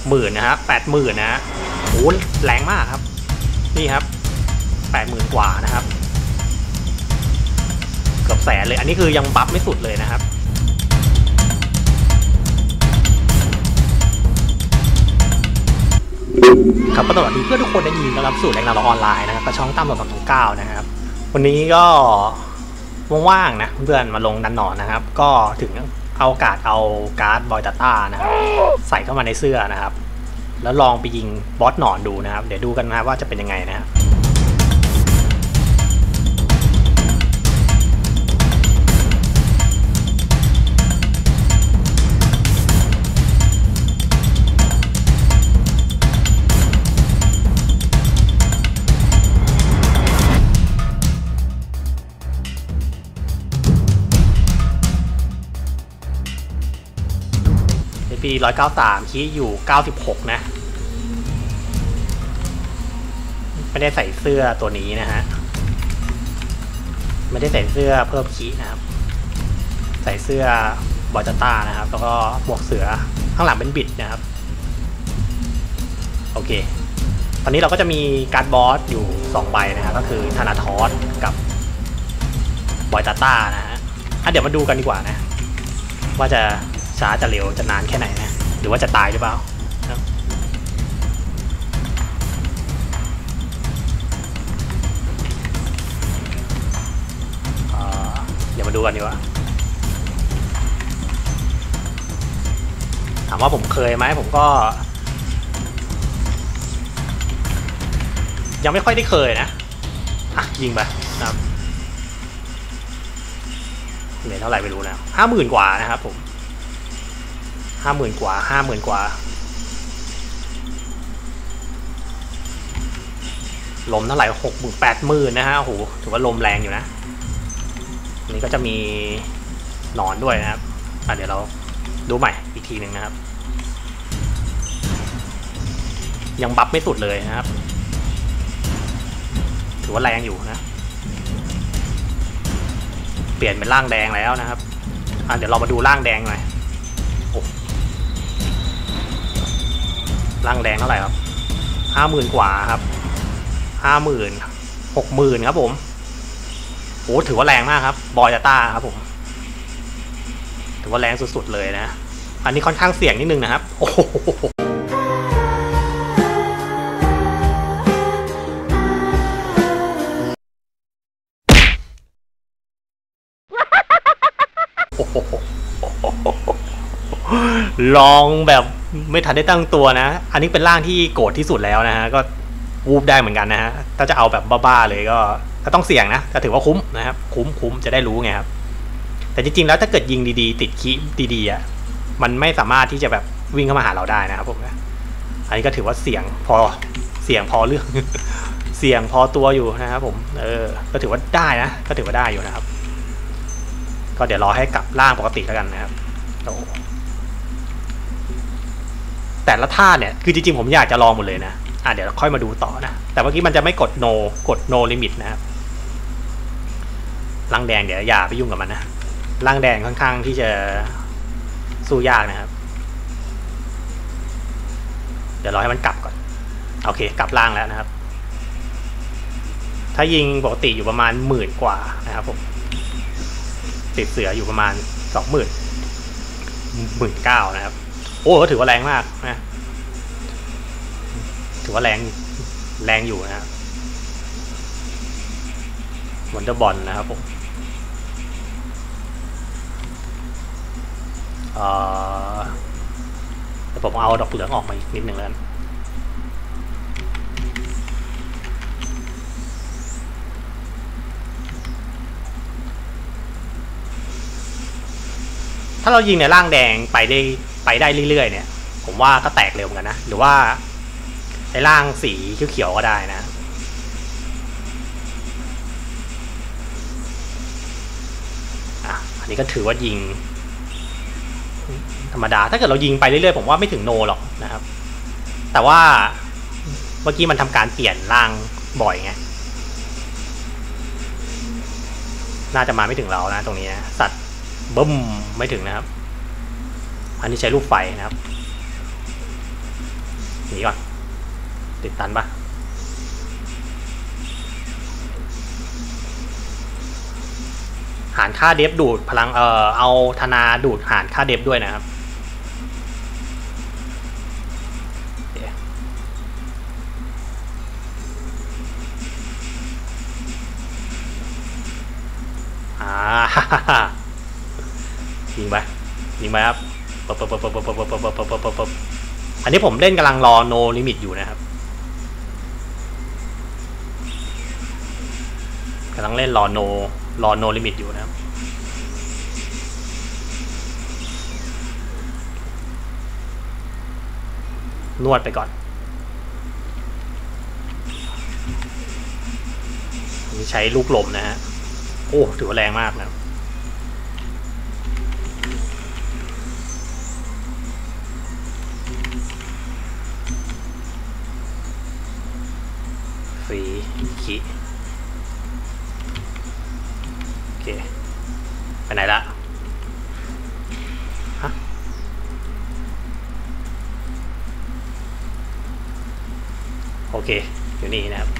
60,000นะฮะ80,000นะฮะโอ้แรงมากครับนี่ครับ80,000กว่านะครับเกือบแสนเลยอันนี้คือยังบัฟไม่สุดเลยนะครับครับก็สวัสดีเพื่อนทุกคนได้ยินต้อนรับสู่แรงนาออนไลน์นะครับช่องตามต่อ229นะครับวันนี้ก็ว่างๆนะเพื่อนมาลงดันหนอนนะครับก็ถึงเอาโอกาสเอาการ์ดBiotataนะครับใส่เข้ามาในเสื้อนะครับแล้วลองไปยิงบอสหนอนดูนะครับเดี๋ยวดูกันนะว่าจะเป็นยังไงนะครับปี193คีอยู่96นะไม่ได้ใส่เสื้อตัวนี้นะฮะไม่ได้ใส่เสื้อเพิ่มคีนะครับใส่เสื้อBiotataนะครับแล้วก็หมวกเสือข้างหลังเป็นบิดนะครับโอเคตอนนี้เราก็จะมีการ์ดบอสอยู่2ใบนะครับก็คือธนาทอสกับBiotataนะฮะเดี๋ยวมาดูกันดีกว่านะว่าจะช้าจะเร็วจะนานแค่ไหนนะหรือว่าจะตายหรือเปล่าเดี๋ยวมาดูกันดีกว่าถามว่าผมเคยไหมผมก็ยังไม่ค่อยได้เคยนะยิงไปนะครับเหลือเท่าไหร่ไม่รู้นะ50,000กว่านะครับผม50,000 กว่าลมเท่าไหร่80,000 นะฮะโอ้โหถือว่าลมแรงอยู่นะนี่ก็จะมีหนอนด้วยนะครับเดี๋ยวเราดูใหม่อีกทีหนึ่งนะครับยังบัฟไม่สุดเลยนะครับถือว่าแรงอยู่นะเปลี่ยนเป็นร่างแดงแล้วนะครับเดี๋ยวเรามาดูร่างแดงหน่อยร่างแดงเท่าไหร่ครับ50,000กว่าครับ60,000ครับผมโอ้ถือว่าแรงมากครับBiotataครับผมถือว่าแรงสุดๆเลยนะอันนี้ค่อนข้างเสี่ยงนิดนึงนะครับโอ้โหลองแบบไม่ทันได้ตั้งตัวนะอันนี้เป็นร่างที่โกรธที่สุดแล้วนะฮะก็วูบได้เหมือนกันนะฮะถ้าจะเอาแบบบ้าๆเลยก็ต้องเสี่ยงนะแต่ถือว่าคุ้มนะครับคุ้มจะได้รู้ไงครับแต่จริงๆแล้วถ้าเกิดยิงดีๆติดคีดีๆอ่ะมันไม่สามารถที่จะแบบวิ่งเข้ามาหาเราได้นะครับผมนะอันนี้ก็ถือว่าเสี่ยงพอเรื่อง เสี่ยงพอตัวอยู่นะครับผมก็ถือว่าได้นะก็ถือว่าได้อยู่นะครับก็เดี๋ยวรอให้กลับร่างปกติแล้วกันนะครับแต่ละท่าเนี่ยคือจริงๆผมอยากจะลองหมดเลยนะเดี๋ยวค่อยมาดูต่อนะแต่เมื่อกี้มันจะไม่กด no กด no limit นะครับร่างแดงเดี๋ยวอย่าไปยุ่งกับมันนะร่างแดงค่อนข้างที่จะสู้ยากนะครับเดี๋ยวรอให้มันกลับก่อนโอเคกลับร่างแล้วนะครับถ้ายิงปกติอยู่ประมาณ10,000กว่านะครับผมติดเสืออยู่ประมาณ 20,000 19,000นะครับโอ้ถือว่าแรงมากนะถือว่าแรงอยู่นะครับวันเดอร์บอลนะครับผมแต่ผมเอาดอกเหลืองออกมาอีกนิดหนึ่งแล้วถ้าเรายิงในร่างแดงไปได้เรื่อยๆเนี่ยผมว่าก็แตกเร็วเหมือนกันนะหรือว่าในร่างสีเขียวๆก็ได้นะอันนี้ก็ถือว่ายิงธรรมดาถ้าเกิดเรายิงไปเรื่อยๆผมว่าไม่ถึงโนหรอกนะครับแต่ว่าเมื่อกี้มันทำการเปลี่ยนร่างบ่อยไงน่าจะมาไม่ถึงเรานะตรงนี้นะสัตว์บึ้มไม่ถึงนะครับอันนี้ใช้ลูกไฟนะครับ หนีก่อนติดตันปะหารค่าเดฟดูดพลังเอาธนาดูดหารค่าเดฟด้วยนะครับยิงไปยิงไปครับอันนี้ผมเล่นกำลังรอโนลิมิตอยู่นะครับกำลังเล่นรอโนลิมิตอยู่นะครับนวดไปก่อนนี่ใช้ลูกลมนะฮะโอ้ถือว่าแรงมากนะฟรีคิโอเคไปไหนละฮะโอเคอยู่นี่นะครับ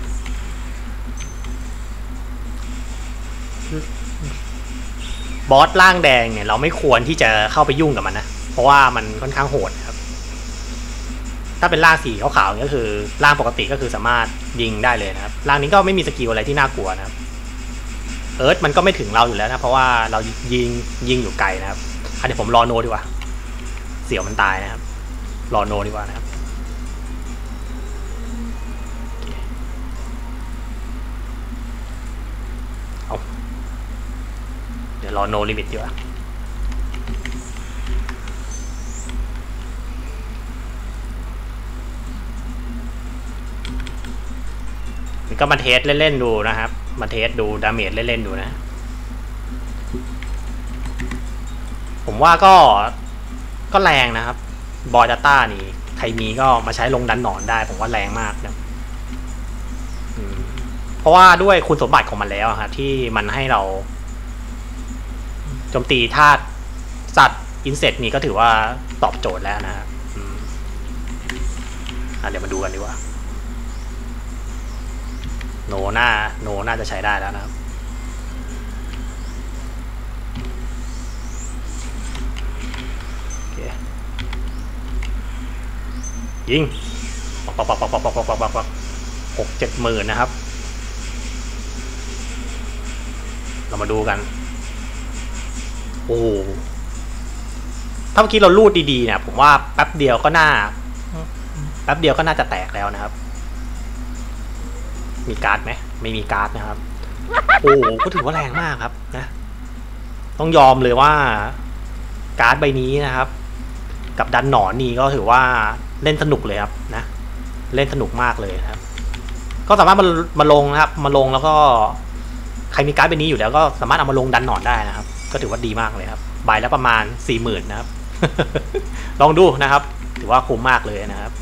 บอสร่างแดงเนี่ยเราไม่ควรที่จะเข้าไปยุ่งกับมันนะเพราะว่ามันค่อนข้างโหดครับถ้าเป็นร่างสีขาวๆนี่ก็คือร่างปกติก็คือสามารถยิงได้เลยนะครับร่างนี้ก็ไม่มีสกิลอะไรที่น่ากลัวนะครับเอิร์ธมันก็ไม่ถึงเราอยู่แล้วนะเพราะว่าเรายิงอยู่ไกลนะครับเดี๋ยวผมรอโนดีกว่าเสี่ยวมันตายนะครับรอโนดีกว่านะครับเดี๋ยวรอโนลิมิตดีกว่ามันก็มาเทสเล่นๆดูนะครับมาเทสดูดาเมจเล่นๆดูนะผมว่าก็แรงนะครับBiotataนี่ใครมีก็มาใช้ลงดันหนอนได้ผมว่าแรงมากนะเพราะว่าด้วยคุณสมบัติของมันแล้วครับที่มันให้เราโจมตีธาตุสัตว์อินเสกต์นี่ก็ถือว่าตอบโจทย์แล้วนะครับเดี๋ยวมาดูกันดีกว่าโนน่าจะใช้ได้แล้วนะครับโอเคยิงปัก 60-70,000 นะครับเรามาดูกันโอ้ถ้าเมื่อกี้เราลูดดีๆเนี่ยผมว่าแป๊บเดียวก็น่าจะแตกแล้วนะครับมีการ์ดไหมไม่มีการ์ดนะครับโอ้ก็ถือว่าแรงมากครับนะต้องยอมเลยว่าการ์ดใบนี้นะครับกับดันหนอนนี่ก็ถือว่าเล่นสนุกเลยครับนะเล่นสนุกมากเลยครับก็สามารถมาลงนะครับมาลงแล้วก็ใครมีการ์ดใบนี้อยู่แล้วก็สามารถเอามาลงดันหนอนได้นะครับก็ถือว่าดีมากเลยครับใบละประมาณ 40,000 นะครับ ลองดูนะครับถือว่าคุ้มมากเลยนะครับ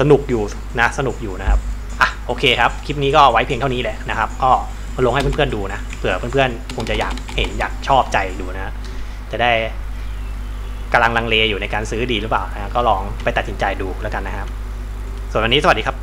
สนุกอยู่นะสนุกอยู่นะครับอ่ะโอเคครับคลิปนี้ก็ไว้เพียงเท่านี้แหละนะครับก็มาลงให้เพื่อนๆดูนะเผื่อเพื่อนๆคงจะอยากเห็นอยากชอบใจดูนะจะได้กำลังลังเลอยู่ในการซื้อดีหรือเปล่านะก็ลองไปตัดสินใจดูแล้วกันนะครับส่วนวันนี้สวัสดีครับ